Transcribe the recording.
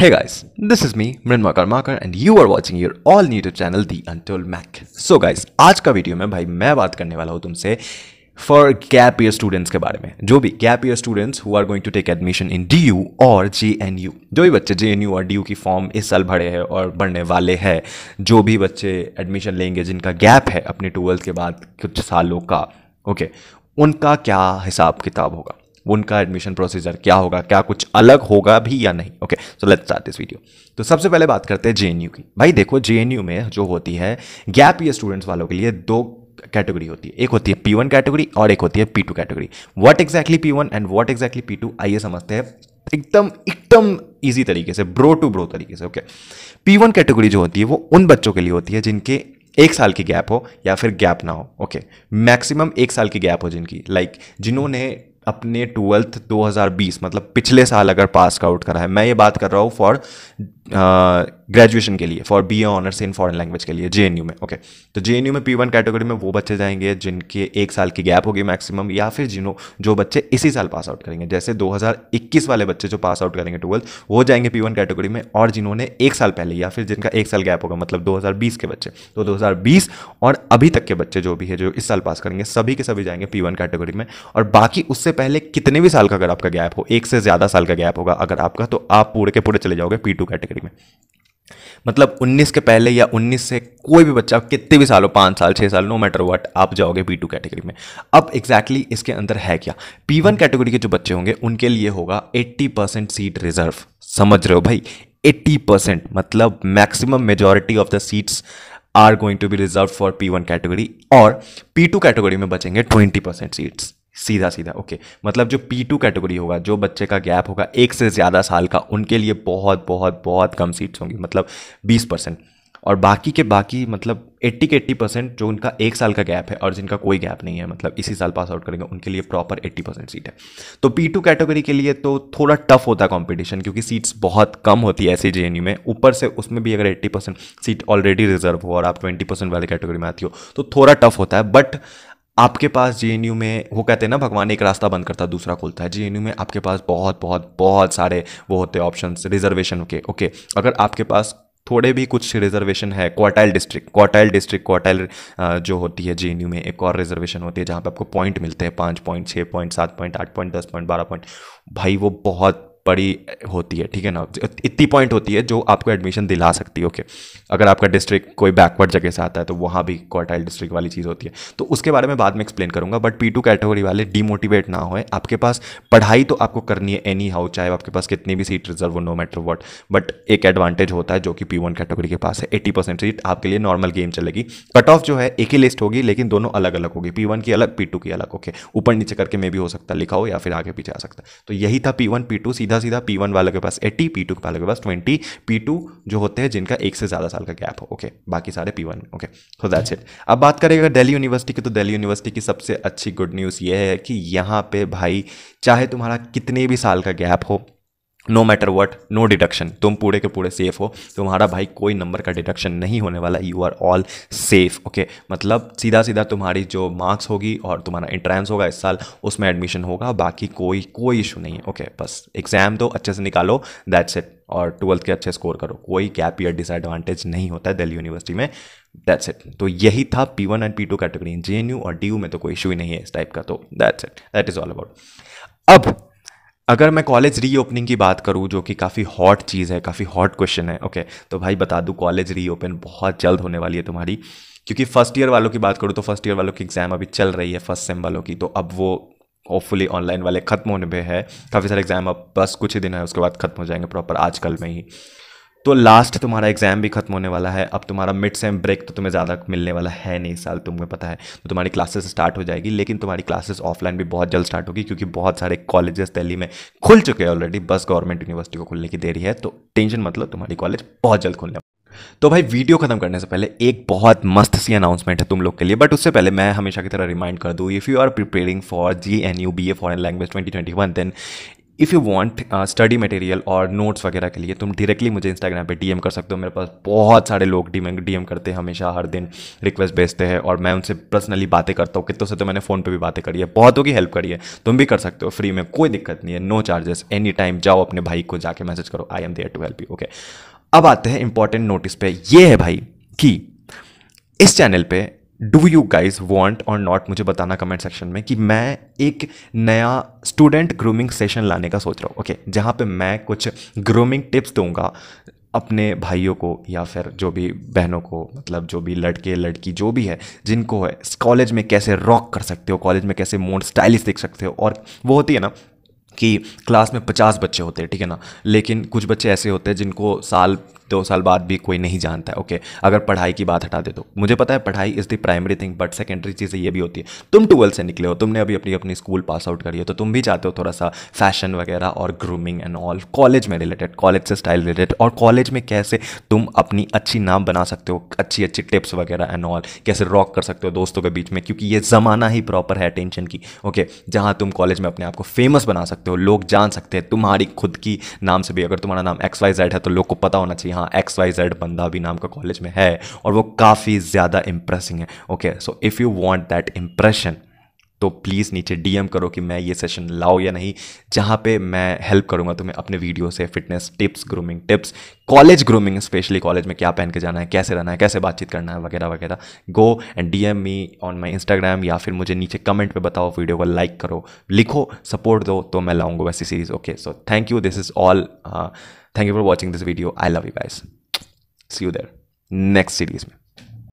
Hey guys, this is me Untold Mak and you are watching your all new channel the Untold Mak. So guys, आज का video में भाई मैं बात करने वाला हूँ तुमसे फॉर गैप ईयर स्टूडेंट्स के बारे में, जो भी gap year students who are going to take admission in DU और GNU, जो भी बच्चे JNU और DU की फॉर्म इस साल भरे हैं और भरने वाले हैं, जो भी बच्चे एडमिशन लेंगे जिनका गैप है अपने ट्वेल्थ के बाद कुछ सालों का, ओके, उनका क्या हिसाब किताब होगा, उनका एडमिशन प्रोसीजर क्या होगा, क्या कुछ अलग होगा भी या नहीं. Okay so let's start this video. तो सबसे पहले बात करते हैं JNU की. भाई देखो JNU में जो होती है गैप ईयर स्टूडेंट्स वालों के लिए दो कैटेगरी होती है, एक होती है P1 कैटेगरी और एक होती है P2 category. What exactly P1 and what exactly P2 आइए समझते हैं एकदम ईजी तरीके से, ब्रो टू ब्रो तरीके से. ओके P1 कैटेगरी जो होती है वो उन बच्चों के लिए होती है जिनके एक साल की गैप हो या फिर गैप ना हो. ओके मैक्सिमम एक साल की गैप हो जिनकी, लाइक जिन्होंने अपने ट्वेल्थ 2020 मतलब पिछले साल अगर पास आउट करा है. मैं ये बात कर रहा हूँ फॉर ग्रेजुएशन के लिए, for BA honours in foreign language के लिए JNU में. ओके तो JNU में P1 कैटेगरी में वो बच्चे जाएंगे जिनके एक साल की गैप होगी मैक्सिमम, या फिर जो बच्चे इसी साल पास आउट करेंगे, जैसे 2021 वाले बच्चे जो पास आउट करेंगे ट्वेल्थ वो जाएंगे P1 कैटेगरी में, और जिन्होंने एक साल पहले या फिर जिनका एक साल गैप होगा मतलब 2020 के बच्चे, तो 2020 और अभी तक के बच्चे जो भी है जो इस साल पास करेंगे सभी के सभी जाएंगे P1 कैटेगरी में. और बाकी उससे पहले कितने भी साल का अगर आपका गैप हो, एक से ज़्यादा साल का गैप होगा अगर आपका, तो आप पूरे के पूरे चले जाओगे P2 कैटेगरी में. मतलब 19 के पहले या 19 से कोई भी बच्चा कितने भी साल हो, 5 साल 6 साल, नो मैटर व्हाट, आप जाओगे P2 कैटेगरी में. अब एग्जैक्टली इसके अंदर है क्या, P1 कैटेगरी के जो बच्चे होंगे उनके लिए होगा 80% सीट रिजर्व. समझ रहे हो भाई, 80% मतलब maximum majority of the seats are going to be reserve for P1 category, और P2 कैटेगरी में बचेंगे 20% सीट्स. सीधा सीधा ओके मतलब जो P2 कैटेगरी होगा, जो बच्चे का गैप होगा एक से ज़्यादा साल का, उनके लिए बहुत बहुत बहुत कम सीट्स होंगी, मतलब 20%. और बाकी के बाकी मतलब 80% जो उनका एक साल का गैप है और जिनका कोई गैप नहीं है मतलब इसी साल पास आउट करेंगे, उनके लिए प्रॉपर 80% सीट है. तो P2 कैटेगरी के लिए तो थोड़ा टफ होता है कॉम्पिटिशन, क्योंकि सीट्स बहुत कम होती है ऐसे JNU में. ऊपर से उसमें भी अगर 80% सीट ऑलरेडी रिजर्व हो और आप 20% वाले कैटेगरी में आती हो तो थोड़ा टफ होता है. बट आपके पास JNU में, वो कहते हैं ना भगवान एक रास्ता बंद करता है दूसरा खोलता है, JNU में आपके पास बहुत बहुत बहुत सारे वो होते हैं ऑप्शंस रिजर्वेशन के. ओके अगर आपके पास थोड़े भी कुछ रिजर्वेशन है, क्वार्टाइल जो होती है JNU में एक और रिजर्वेशन होती है जहाँ पर आपको पॉइंट मिलते हैं, 5 point 6 point 7 point 8 point 10 point 12 point. भाई वो बहुत बड़ी होती है, ठीक है ना, इतनी पॉइंट होती है जो आपको एडमिशन दिला सकती है. ओके अगर आपका डिस्ट्रिक्ट कोई बैकवर्ड जगह से आता है तो वहाँ भी क्वार्टाइल डिस्ट्रिक्ट वाली चीज़ होती है, तो उसके बारे में बाद में एक्सप्लेन करूँगा. बट P2 कैटेगरी वाले डिमोटिवेट ना होए, आपके पास पढ़ाई तो आपको करनी है एनी हाउ, चाहे आपके पास कितनी भी सीट रिजर्व हो, नो मैटर व्हाट. बट एक एडवांटेज होता है जो कि P1 कैटेगरी के पास है, 80% सीट आपके लिए नॉर्मल गेम चलेगी. कट ऑफ जो है एक ही लिस्ट होगी लेकिन दोनों अलग अलग होगी, P1 की अलग P2 की अलग. ओके ऊपर नीचे करके मे भी हो सकता है लिखा हो या फिर आगे पीछे आ सकता है. तो यही था P1 P2. सीधा P1 वालों के पास 80, P2 वालों के पास 20, P2 जो होते हैं जिनका एक से ज़्यादा साल का गैप हो. ओके बाकी सारे P1. Okay so that's it. अब बात करें अगर दिल्ली यूनिवर्सिटी की, तो दिल्ली यूनिवर्सिटी की सबसे अच्छी गुड न्यूज़ ये है कि यहाँ पे भाई चाहे तुम्हारा कितने भी साल का गैप हो, no matter what, no deduction, तुम पूरे के पूरे सेफ हो. तुम्हारा भाई कोई नंबर का डिडक्शन नहीं होने वाला, you are all safe. Okay मतलब सीधा सीधा तुम्हारी जो मार्क्स होगी और तुम्हारा एंट्रेंस होगा इस साल, उसमें एडमिशन होगा, बाकी कोई इशू नहीं है. ओके बस एग्जाम दो, अच्छे से निकालो, दैट्स इट, और ट्वेल्थ के अच्छे स्कोर करो. कोई गैप ईयर डिसएडवांटेज नहीं होता है दिल्ली यूनिवर्सिटी में, दैट्स इट. तो यही था P1 and P2 category. JNU और DU में तो कोई इशू ही नहीं है इस टाइप का, तो that's it, that is all about. अब अगर मैं कॉलेज रीओपनिंग की बात करूं, जो कि काफ़ी हॉट चीज़ है, काफ़ी हॉट क्वेश्चन है. ओके तो भाई बता दूं कॉलेज रीओपन बहुत जल्द होने वाली है तुम्हारी, क्योंकि फर्स्ट ईयर वालों की बात करूं तो फर्स्ट ईयर वालों की एग्ज़ाम अभी चल रही है, फर्स्ट सेम वालों की, तो अब वो होपफुली ऑनलाइन वाले ख़त्म होने पे है. काफ़ी सारे एग्जाम अब बस कुछ ही दिन है, उसके बाद ख़त्म हो जाएंगे प्रॉपर आजकल में ही. तो लास्ट तुम्हारा एग्जाम भी खत्म होने वाला है. अब तुम्हारा मिड सेम ब्रेक तो तुम्हें ज़्यादा मिलने वाला है नहीं इस साल, तुम्हें पता है, तो तुम्हारी क्लासेस स्टार्ट हो जाएगी. लेकिन तुम्हारी क्लासेस ऑफलाइन भी बहुत जल्द स्टार्ट होगी, क्योंकि बहुत सारे कॉलेजेस दिल्ली में खुल चुके हैं ऑलरेडी, बस गवर्नमेंट यूनिवर्सिटी को खुलने की देरी है. तो टेंशन मतलब तुम्हारी कॉलेज बहुत जल्द खुलने. तो भाई वीडियो खत्म करने से पहले एक बहुत मस्त सी अनाउंसमेंट है तुम लोग के लिए, बट उससे पहले मैं हमेशा की तरह रिमाइंड कर दूँ, if you are preparing for GNU BA foreign language 2021 then if you want study material और नोट्स वगैरह के लिए तुम डायरेक्टली मुझे इंस्टाग्राम पे डीएम कर सकते हो। मेरे पास बहुत सारे लोग डीएम करते हैं हमेशा, हर दिन रिक्वेस्ट भेजते हैं और मैं उनसे पर्सनली बातें करता हूँ। कितनों से तो मैंने फ़ोन पे भी बातें करी है, बहुतों की हेल्प करी है। तुम भी कर सकते हो, फ्री में, कोई दिक्कत नहीं है, नो चार्जेस। एनी टाइम जाओ अपने भाई को जाके मैसेज करो, I am there to help you. Okay, अब आते हैं इंपॉर्टेंट नोटिस पे। ये है भाई कि इस चैनल पे डू यू गाइज वॉन्ट और नॉट मुझे बताना कमेंट सेक्शन में कि मैं एक नया स्टूडेंट ग्रूमिंग सेशन लाने का सोच रहा हूँ। ओके, जहाँ पे मैं कुछ ग्रूमिंग टिप्स दूंगा अपने भाइयों को या फिर जो भी बहनों को, मतलब जो भी लड़के लड़की जो भी है जिनको है, कॉलेज में कैसे रॉक कर सकते हो, कॉलेज में कैसे मोर स्टाइलिश दिख सकते हो। और वो होती है ना कि क्लास में 50 बच्चे होते हैं, ठीक है ना, लेकिन कुछ बच्चे ऐसे होते हैं जिनको साल 2 साल बाद भी कोई नहीं जानता है। ओके, अगर पढ़ाई की बात हटा दे तो मुझे पता है पढ़ाई is the primary thing, but secondary चीज़ें ये भी होती है। तुम 12 से निकले हो, तुमने अभी अपनी अपनी स्कूल पास आउट करी है, तो तुम भी चाहते हो थोड़ा सा फैशन वगैरह और ग्रूमिंग एंड ऑल कॉलेज में रिलेटेड, कॉलेज से स्टाइल रिलेटेड और कॉलेज में कैसे तुम अपनी अच्छी नाम बना सकते हो, अच्छी अच्छी टिप्स वगैरह एंड ऑल, कैसे रॉक कर सकते हो दोस्तों के बीच में, क्योंकि ये ज़माना ही प्रॉपर है टेंशन की। ओके, जहाँ तुम कॉलेज में अपने आप को फेमस बना सकते हो, लोग जान सकते हैं तुम्हारी खुद की नाम से भी। अगर तुम्हारा नाम XYZ है तो लोग को पता होना चाहिए हाँ XYZ बंदा भी नाम का कॉलेज में है और वो काफ़ी ज़्यादा इंप्रेसिंग है। Okay, so if you want that impression तो प्लीज़ नीचे डीएम करो कि मैं ये सेशन लाओ या नहीं, जहाँ पे मैं हेल्प करूँगा तुम्हें अपने वीडियो से, fitness tips, grooming tips, college grooming, specially college में क्या पहन के जाना है, कैसे रहना है, कैसे बातचीत करना है वगैरह वगैरह। Go and DM me on my Instagram या फिर मुझे नीचे कमेंट पे बताओ, वीडियो को लाइक करो, लिखो, सपोर्ट दो, तो मैं लाऊंगा वैसी series. Okay, so thank you, this is all, thank you for watching this video, I love you guys, see you there next series में।